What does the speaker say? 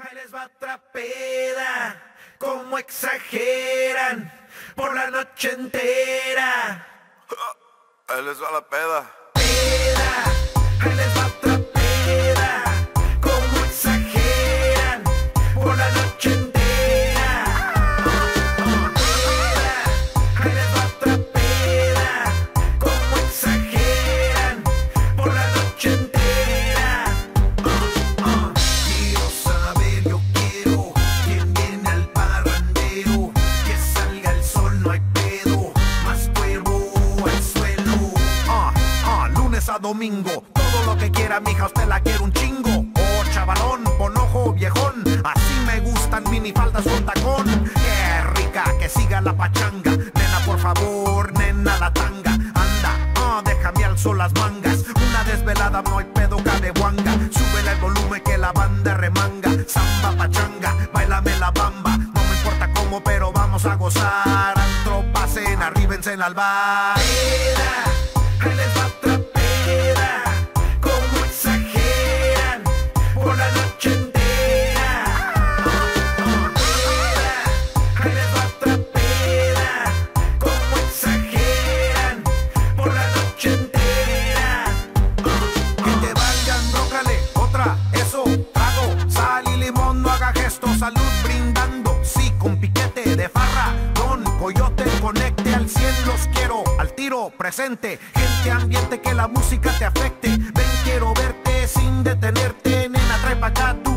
Ahí les va otra peda, como exageran, por la noche entera. Ahí les va la peda. Ahí les va otra peda, como exageran, por la noche entera. Ahí les va otra peda, como exageran, por la noche entera. Domingo, todo lo que quiera, mija, usted la quiere un chingo. Oh, chavalón, bonojo, viejón, así me gustan minifaldas con tacón. Qué rica, que siga la pachanga, nena, por favor, nena, la tanga. Anda, déjame al sol las mangas, una desvelada, no hay pedo, cadehuanga. Súbele el volumen que la banda remanga, samba, pachanga, bailame la bamba. No me importa cómo, pero vamos a gozar. Antro, pasen, arríbense en el bar. Ahí les va otra peda, como exageran, por la noche entera. Ahí les va otra peda, como exageran, por la noche entera. Que te valgan, rócale, otra, eso, trago, sal y limón, no haga gestos, salud brindando, sí, con piquete de farra, con coyote, conecte al 100, los quiero al tiro, presente, gente, ambiente, que la música te afecte. Ven, quiero verte sin detenerte, nena, trae pa' acá.